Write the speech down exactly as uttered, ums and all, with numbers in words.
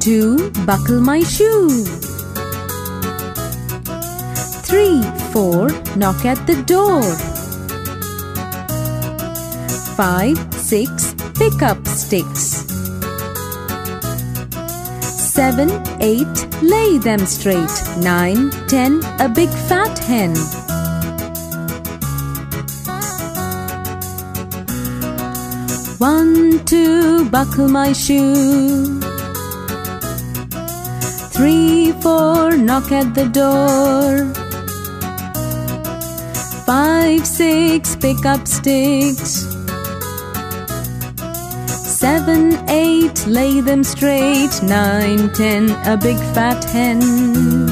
two, buckle my shoe. Three, four, knock at the door. Five, six, pick up sticks. Seven, eight, lay them straight. Nine, ten, a big fat hen. One, two, buckle my shoe. Three, four, knock at the door. Five, six, pick up sticks. Seven, eight, lay them straight. Nine, ten, a big fat hen.